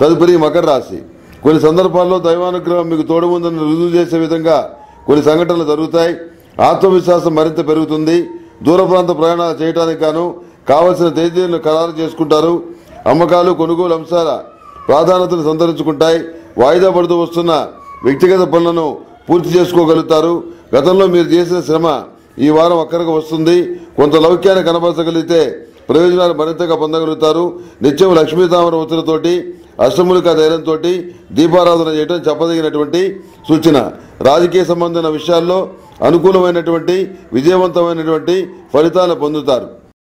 తదుపరి మకర రాశి కొన్ని సందర్భాల్లో దైవానుగ్రహం మీకు తోడుందని రుజువు చేసే విధంగా కొన్ని సంఘటనలు జరుగుతాయి ఆత్మవిశ్వాసం మరింత పెరుగుతుంది దూర ప్రాంత ప్రయాణాలు చేయడానికి గాను కావాల్సిన తేదీలను ఖరారు చేసుకుంటారు అమ్మకాలు కొనుగోలు అంశాల ప్రాధాన్యతను సంతరించుకుంటాయి వాయిదా పడుతూ వస్తున్న వ్యక్తిగత పనులను పూర్తి చేసుకోగలుగుతారు గతంలో మీరు చేసిన శ్రమ ఈ వారం ఒక్కరికి వస్తుంది కొంత లౌక్యాన్ని కనబరచగలిగితే ప్రయోజనాలు మరింతగా పొందగలుగుతారు నిత్యం లక్ష్మీతామర ఉత్తరతోటి అష్టములిక ధైర్యంతో దీపారాధన చేయడం చెప్పదగినటువంటి సూచన రాజకీయ సంబంధమైన విషయాల్లో అనుకూలమైనటువంటి విజయవంతమైనటువంటి ఫలితాలను పొందుతారు।